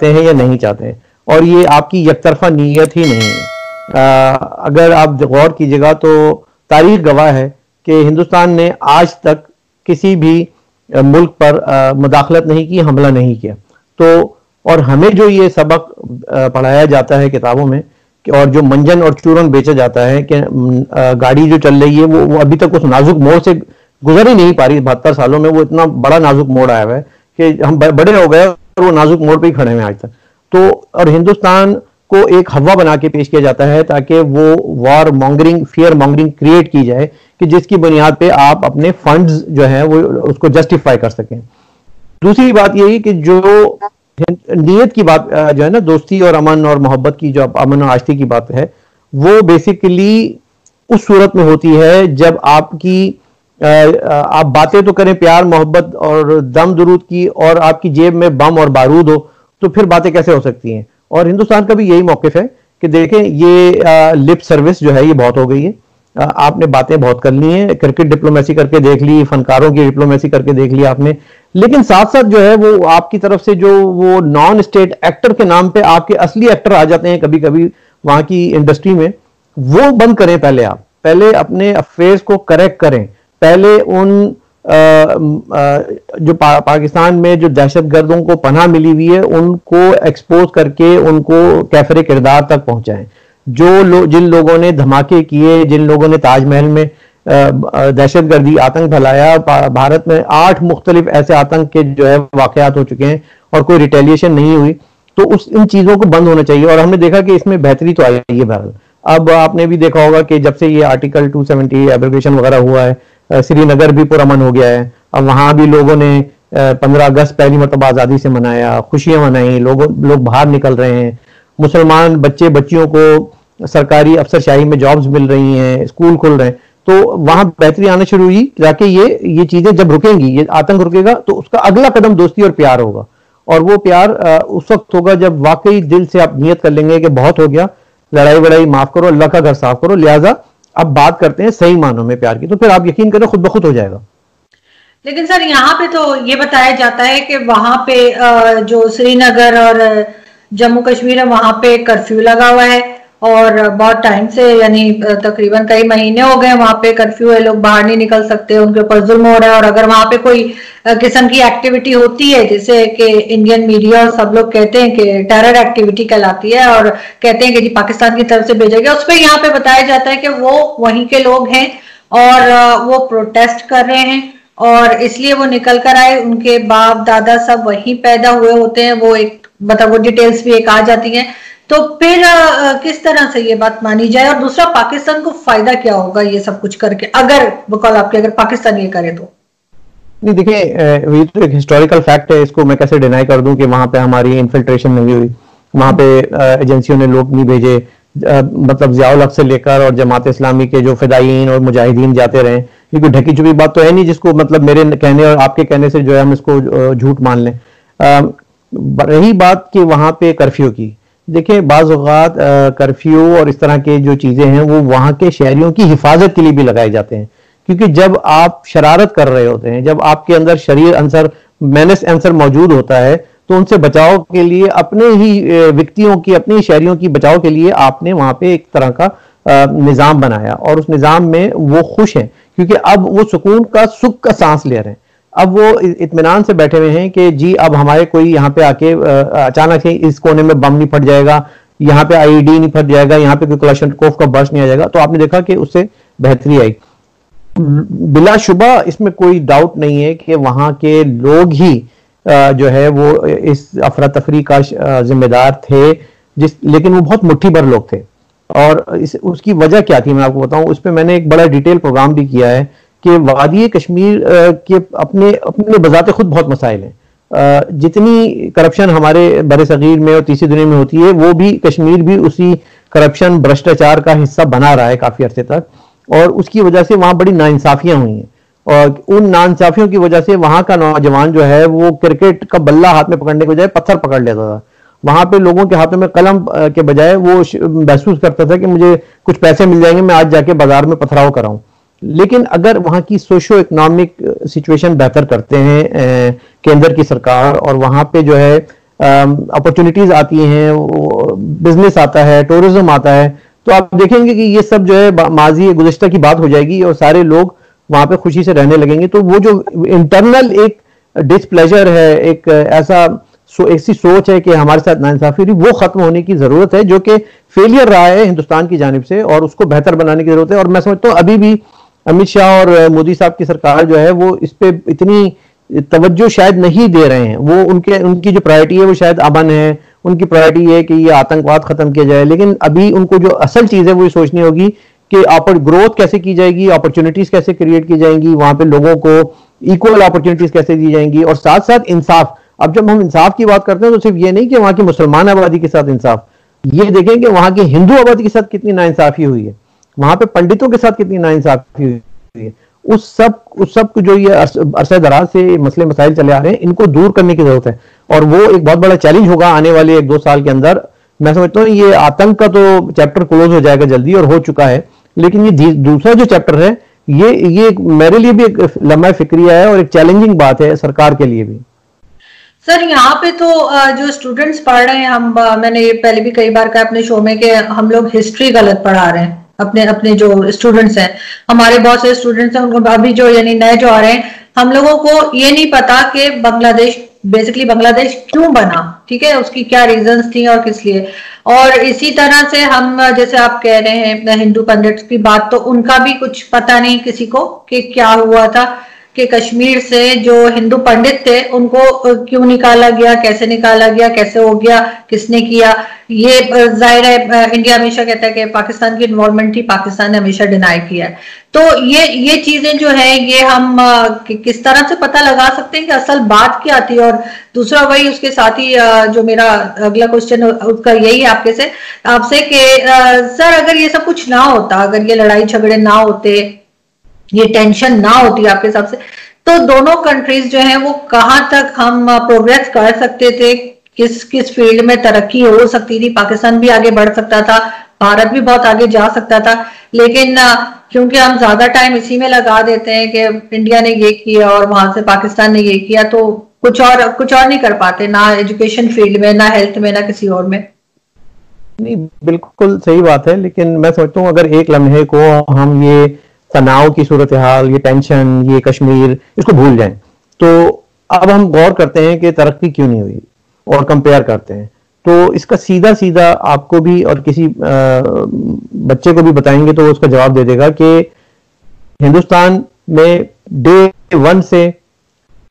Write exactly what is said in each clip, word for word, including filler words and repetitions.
चाहते हैं या नहीं चाहते हैं, और ये आपकी एकतरफा नीयत ही नहीं है। आ, अगर आप गौर कीजिएगा तो तारीख गवाह है कि हिंदुस्तान ने आज तक किसी भी मुल्क पर आ, मुदाखलत नहीं की, हमला नहीं किया। तो और हमें जो ये सबक पढ़ाया जाता है किताबों में कि और जो मंजन और चूरन बेचा जाता है कि गाड़ी जो चल रही है वो, वो अभी तक उस नाजुक मोड़ से गुजर ही नहीं पा रही। बहत्तर सालों में वो इतना बड़ा नाजुक मोड़ आया हुआ है कि हम बड़े हो गए और वो नाजुक मोड़ पर ही खड़े हैं आज तक। तो और हिंदुस्तान को एक हवा बना के पेश किया जाता है ताकि वो war mongering, fear mongering create की जाए कि जिसकी बुनियाद पे आप अपने फंड्स जो है वो उसको जस्टिफाई कर सकें। दूसरी बात यही कि जो नीयत की बात जो है ना, दोस्ती और अमन और मोहब्बत की, जो अमन और आश्ती की बात है, वो बेसिकली उस सूरत में होती है जब आपकी आप बातें तो करें प्यार मोहब्बत और दम दुरूद की और आपकी जेब में बम और बारूद हो, तो फिर बातें कैसे हो सकती हैं। और हिंदुस्तान का भी यही मौकफ है कि देखें ये आ, लिप सर्विस जो है ये बहुत हो गई है। आ, आपने बातें बहुत कर ली हैं, क्रिकेट डिप्लोमेसी करके देख ली, फनकारों की डिप्लोमेसी करके देख ली आपने, लेकिन साथ साथ जो है वो आपकी तरफ से जो वो नॉन स्टेट एक्टर के नाम पे आपके असली एक्टर आ जाते हैं कभी कभी वहां की इंडस्ट्री में, वो बंद करें। पहले आप पहले अपने अफेयर्स को करेक्ट करें, पहले उन आ, आ, जो पा, पाकिस्तान में जो दहशतगर्दों को पनाह मिली हुई है उनको एक्सपोज करके उनको कैफरे किरदार तक पहुंचाएं। जो लो, जिन लोगों ने धमाके किए, जिन लोगों ने ताजमहल में दहशतगर्दी आतंक फैलाया, भारत में आठ मुख्तलिफ ऐसे आतंक के जो है वाकयात हो चुके हैं और कोई रिटेलिएशन नहीं हुई, तो उस इन चीज़ों को बंद होना चाहिए। और हमने देखा कि इसमें बेहतरी तो आई है भारत। अब आपने भी देखा होगा कि जब से ये आर्टिकल टू सेवेंटी एब्रोगेशन वगैरह हुआ है, श्रीनगर भी पुरअमन हो गया है। अब वहाँ भी लोगों ने पंद्रह अगस्त पहली मरतबा आज़ादी से मनाया, खुशियाँ मनाई, लोगों लोग बाहर निकल रहे हैं, मुसलमान बच्चे बच्चियों को सरकारी अफसरशाही में जॉब्स मिल रही हैं, स्कूल खुल रहे हैं, तो वहाँ बेहतरी आना शुरू हुई। ताकि ये ये चीज़ें जब रुकेंगी, ये आतंक रुकेगा, तो उसका अगला कदम दोस्ती और प्यार होगा। और वो प्यार उस वक्त होगा जब वाकई दिल से आप नीयत कर लेंगे कि बहुत हो गया, लड़ाई वड़ाई माफ़ करो, अल्लाह का घर साफ करो, लिहाजा अब बात करते हैं सही मानों में प्यार की, तो फिर आप यकीन करें खुद ब खुद हो जाएगा। लेकिन सर यहाँ पे तो ये बताया जाता है कि वहां पे जो श्रीनगर और जम्मू कश्मीर है वहां पे कर्फ्यू लगा हुआ है और बहुत टाइम से, यानी तकरीबन कई महीने हो गए वहां पे कर्फ्यू है, लोग बाहर नहीं निकल सकते, उनके ऊपर जुल्म हो रहा है। और अगर वहां पे कोई किस्म की एक्टिविटी होती है जैसे कि इंडियन मीडिया और सब लोग कहते हैं कि टेरर एक्टिविटी कहलाती है और कहते हैं कि जी पाकिस्तान की तरफ से भेजा गया, उस पर यहाँ पे बताया जाता है कि वो वहीं के लोग हैं और वो प्रोटेस्ट कर रहे हैं और इसलिए वो निकल कर आए, उनके बाप दादा सब वहीं पैदा हुए होते हैं, वो एक मतलब वो डिटेल्स भी एक आ जाती है। तो फिर आ, किस तरह से ये बात मानी जाए और दूसरा पाकिस्तान को फायदा क्या होगा ये सब कुछ करके, अगर बकौल आपके अगर पाकिस्तान ये करे तो? नहीं देखिए, ये तो एक हिस्टोरिकल फैक्ट है, इसको मैं कैसे डिनाई कर दूं कि वहां पे हमारी इन्फिल्ट्रेशन नहीं हुई, वहां पे एजेंसियों ने लोग नहीं भेजे, आ, मतलब ज़ियाउल हक से लेकर और जमात इस्लामी के जो फिदायीन और मुजाहिदीन जाते रहे। ये कोई ढकी छुपी बात तो है नहीं जिसको मतलब मेरे कहने और आपके कहने से जो है हम इसको झूठ मान लें। रही बात कि वहां पे कर्फ्यू की, देखिए बाज़ औक़ात कर्फ्यू और इस तरह के जो चीज़ें हैं वो वहाँ के शहरियों की हिफाजत के लिए भी लगाए जाते हैं, क्योंकि जब आप शरारत कर रहे होते हैं, जब आपके अंदर शरीर अंसर मैनस अंसर मौजूद होता है, तो उनसे बचाव के लिए अपने ही व्यक्तियों की, अपने ही शहरियों की बचाव के लिए आपने वहाँ पे एक तरह का निज़ाम बनाया और उस निज़ाम में वो खुश हैं क्योंकि अब वो सुकून का सुख का सांस ले रहे हैं। अब वो इत्मीनान से बैठे हुए हैं कि जी अब हमारे कोई यहाँ पे आके अचानक से इस कोने में बम नहीं फट जाएगा, यहाँ पे आईडी नहीं फट जाएगा, यहाँ पे कोई कलाशनकोफ का बर्स्ट नहीं आ जाएगा। तो आपने देखा कि उससे बेहतरी आई। बिलाशुबा इसमें कोई डाउट नहीं है कि वहाँ के लोग ही जो है वो इस अफरा तफरी का जिम्मेदार थे, जिस लेकिन वो बहुत मुट्ठी भर लोग थे। और इस उसकी वजह क्या थी मैं आपको बताऊँ, उस पर मैंने एक बड़ा डिटेल प्रोग्राम भी किया है कि वादी कश्मीर के अपने अपने बजाते खुद बहुत मसाइल हैं। जितनी करप्शन हमारे बर सगीर में और तीसरी दुनिया में होती है, वो भी कश्मीर भी उसी करप्शन भ्रष्टाचार का हिस्सा बना रहा है काफ़ी अरसे तक, और उसकी वजह से वहाँ बड़ी नाइंसाफियाँ हुई हैं। और उन नाइंसाफियों की वजह से वहाँ का नौजवान जो है वो क्रिकेट का बल्ला हाथ में पकड़ने के बजाय पत्थर पकड़ लेता था। वहाँ पे लोगों के हाथों में कलम के बजाय वो महसूस करता था कि मुझे कुछ पैसे मिल जाएंगे, मैं आज जाके बाजार में पथराव कराऊँ। लेकिन अगर वहाँ की सोशो इकोनॉमिक सिचुएशन बेहतर करते हैं केंद्र की सरकार और वहाँ पे जो है अपॉर्चुनिटीज आती हैं, बिजनेस आता है, टूरिज्म आता है, तो आप देखेंगे कि ये सब जो है माजी गुज़िश्ता की बात हो जाएगी और सारे लोग वहां पे खुशी से रहने लगेंगे। तो वो जो इंटरनल एक डिसप्लेजर है, एक ऐसा सो, ऐसी सोच है कि हमारे साथ नाइंसाफी हुई, वो खत्म होने की जरूरत है, जो कि फेलियर रहा है हिंदुस्तान की जानिब से, और उसको बेहतर बनाने की जरूरत है। और मैं समझता हूँ अभी भी अमित शाह और मोदी साहब की सरकार जो है वो इस पर इतनी तवज्जो शायद नहीं दे रहे हैं। वो उनके उनकी जो प्रायोरिटी है वो शायद अमन है, उनकी प्रायोरिटी है कि ये आतंकवाद खत्म किया जाए, लेकिन अभी उनको जो असल चीज है वो ये सोचनी होगी कि ग्रोथ कैसे की जाएगी, अपॉर्चुनिटीज कैसे क्रिएट की जाएंगी, वहां पे लोगों को इक्वल अपॉर्चुनिटीज कैसे दी जाएंगी, और साथ साथ इंसाफ। अब जब हम इंसाफ की बात करते हैं तो सिर्फ ये नहीं कि वहां की मुसलमान आबादी के साथ इंसाफ, ये देखें कि वहां की हिंदू आबादी के साथ कितनी नाइंसाफी हुई है, वहां पे पंडितों के साथ कितनी नाइंसाफी हुई है। उस सब उस सब जो ये अरसे दराज से मसले मसाइल चले आ रहे हैं, इनको दूर करने की जरूरत है, और वो एक बहुत बड़ा चैलेंज होगा आने वाले एक दो साल के अंदर। मैं समझता हूँ ये आतंक का तो चैप्टर क्लोज हो जाएगा जल्दी, और हो चुका है, लेकिन ये दूसरा जो चैप्टर है ये ये मेरे लिए भी एक लम्हा फिक्रिया है और एक चैलेंजिंग बात है सरकार के लिए भी। सर यहाँ पे तो जो स्टूडेंट्स पढ़ रहे हैं, हम मैंने ये पहले भी कई बार कहा अपने शो में कि हम लोग हिस्ट्री गलत पढ़ा रहे हैं अपने अपने जो स्टूडेंट्स हैं, हमारे बहुत से स्टूडेंट्स हैं, उनको अभी जो यानी नए जो आ रहे हैं, हम लोगों को ये नहीं पता कि बांग्लादेश बेसिकली बांग्लादेश क्यों बना, ठीक है, उसकी क्या रीजंस थी और किस लिए। और इसी तरह से हम जैसे आप कह रहे हैं हिंदू पंडित्स की बात, तो उनका भी कुछ पता नहीं किसी को कि क्या हुआ था कि कश्मीर से जो हिंदू पंडित थे उनको क्यों निकाला गया, कैसे निकाला गया, कैसे हो गया, किसने किया। ये जाहिर है इंडिया हमेशा कहता है कि पाकिस्तान की इन्वॉल्वमेंट थी, पाकिस्तान ने हमेशा डिनाई किया है। तो ये ये चीजें जो है ये हम कि, किस तरह से पता लगा सकते हैं कि असल बात क्या थी। और दूसरा वही उसके साथ ही जो मेरा अगला क्वेश्चन उसका यही है आपके से आपसे कि सर अगर ये सब कुछ ना होता, अगर ये लड़ाई झगड़े ना होते, ये टेंशन ना होती आपके हिसाब से, तो दोनों कंट्रीज जो हैं वो कहाँ तक हम प्रोग्रेस कर सकते थे, किस किस फील्ड में तरक्की हो सकती थी। पाकिस्तान भी आगे बढ़ सकता था, भारत भी बहुत आगे जा सकता था, लेकिन क्योंकि हम ज्यादा टाइम इसी में लगा देते हैं कि इंडिया ने ये किया और वहां से पाकिस्तान ने ये किया, तो कुछ और कुछ और नहीं कर पाते, ना एजुकेशन फील्ड में, ना हेल्थ में, ना किसी और में। नहीं, बिल्कुल सही बात है, लेकिन मैं सोचता हूँ अगर एक लम्हे को हम ये तनाव की सूरत हाल, ये टेंशन, ये कश्मीर, इसको भूल जाएं, तो अब हम गौर करते हैं कि तरक्की क्यों नहीं हुई और कंपेयर करते हैं, तो इसका सीधा सीधा आपको भी और किसी आ, बच्चे को भी बताएंगे तो उसका जवाब दे देगा कि हिंदुस्तान में डे वन से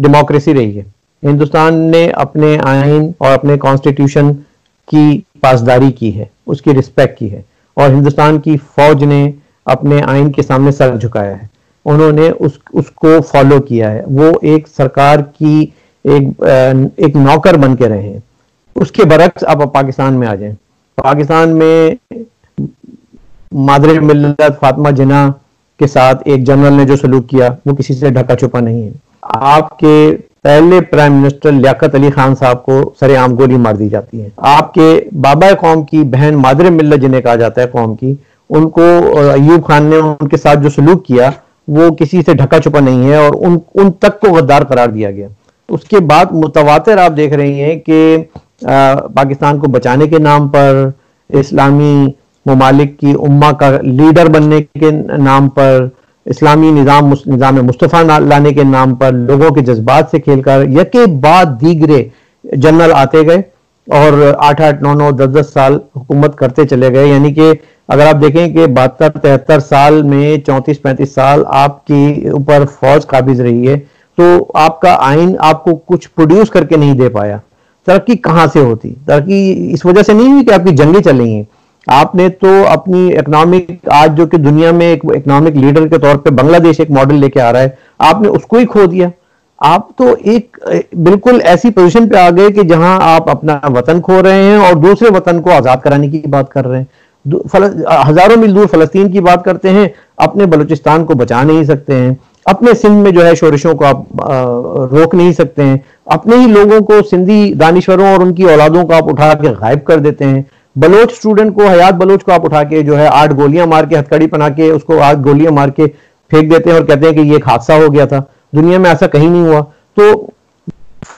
डेमोक्रेसी रही है। हिंदुस्तान ने अपने आइन और अपने कॉन्स्टिट्यूशन की पासदारी की है, उसकी रिस्पेक्ट की है, और हिंदुस्तान की फौज ने अपने आइन के सामने सर झुकाया है, उन्होंने उस उसको फॉलो किया है। वो एक सरकार की एक एक नौकर बन के रहे हैं। उसके बरक्स आप पाकिस्तान में आ जाएं, पाकिस्तान में मादरे मिल्लत फातिमा जिन्ना के साथ एक जनरल ने जो सलूक किया वो किसी से ढका छुपा नहीं है। आपके पहले प्राइम मिनिस्टर लियाकत अली खान साहब को सरेआम गोली मार दी जाती है। आपके बाबा कौम की बहन मादरे मिल्लत जिन्हें कहा जाता है कौम की, उनको अयूब खान ने उनके साथ जो सलूक किया वो किसी से ढका छुपा नहीं है, और उन उन तक को गद्दार करार दिया गया। उसके बाद मुतवातर आप देख रहे हैं कि पाकिस्तान को बचाने के नाम पर, इस्लामी ममालिक की उम्मा का लीडर बनने के नाम पर, इस्लामी निज़ाम निज़ाम मुस्तफ़ा लाने के नाम पर लोगों के जज्बात से खेलकर यके बाद दीगरे जनरल आते गए और आठ आठ नौ नौ दस दस साल हुकूमत करते चले गए। यानी कि अगर आप देखें कि बहत्तर तिहत्तर साल में चौंतीस पैंतीस साल आपकी ऊपर फौज काबिज रही है, तो आपका आइन आपको कुछ प्रोड्यूस करके नहीं दे पाया। तरक्की कहाँ से होती? तरक्की इस वजह से नहीं हुई कि आपकी जंगें चल रही हैं, आपने तो अपनी इकनॉमिक, आज जो कि दुनिया में एक इकनॉमिक लीडर के तौर पे बांग्लादेश एक मॉडल लेके आ रहा है, आपने उसको ही खो दिया। आप तो एक बिल्कुल ऐसी पोजीशन पे आ गए कि जहां आप अपना वतन खो रहे हैं और दूसरे वतन को आजाद कराने की बात कर रहे हैं। हजारों मील दूर फलस्तीन की बात करते हैं, अपने बलूचिस्तान को बचा नहीं सकते हैं, अपने सिंध में जो है शोरिशों को आप आ, रोक नहीं सकते हैं, अपने ही लोगों को, सिंधी दानिश्वरों और उनकी औलादों को आप उठा के गायब कर देते हैं। बलोच स्टूडेंट को, हयात बलोच को आप उठा के जो है आठ गोलियां मार के, हथकड़ी पहना के उसको आठ गोलियां मार के फेंक देते हैं और कहते हैं कि ये एक हादसा हो गया था, दुनिया में ऐसा कहीं नहीं हुआ। तो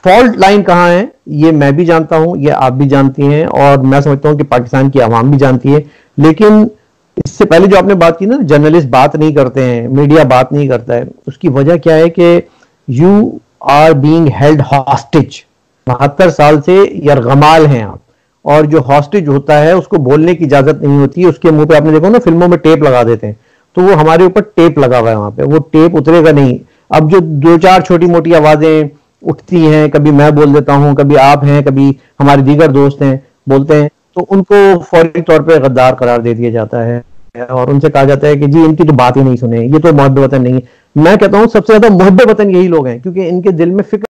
फॉल्ट लाइन कहाँ है ये मैं भी जानता हूं, ये आप भी जानती हैं, और मैं समझता हूं कि पाकिस्तान की आवाम भी जानती है। लेकिन इससे पहले जो आपने बात की ना, जर्नलिस्ट बात नहीं करते हैं, मीडिया बात नहीं करता है, उसकी वजह क्या है कि you are being held hostage. बहत्तर साल से यरगमाल हैं आप, और जो हॉस्टेज होता है उसको बोलने की इजाजत नहीं होती, उसके मुंह पे आपने देखो ना फिल्मों में टेप लगा देते हैं, तो वो हमारे ऊपर टेप लगा हुआ है वहां पे, वो टेप उतरेगा नहीं। अब जो दो चार छोटी मोटी आवाजें उठती हैं, कभी मैं बोल देता हूँ, कभी आप हैं, कभी हमारे दीगर दोस्त हैं बोलते हैं, तो उनको फौरी तौर पे गद्दार करार दे दिया जाता है और उनसे कहा जाता है कि जी इनकी तो बात ही नहीं सुने, ये तो मोहब्बत वतन नहीं है। मैं कहता हूँ सबसे ज्यादा मोहब्बत वतन यही लोग हैं, क्योंकि इनके दिल में फिक्र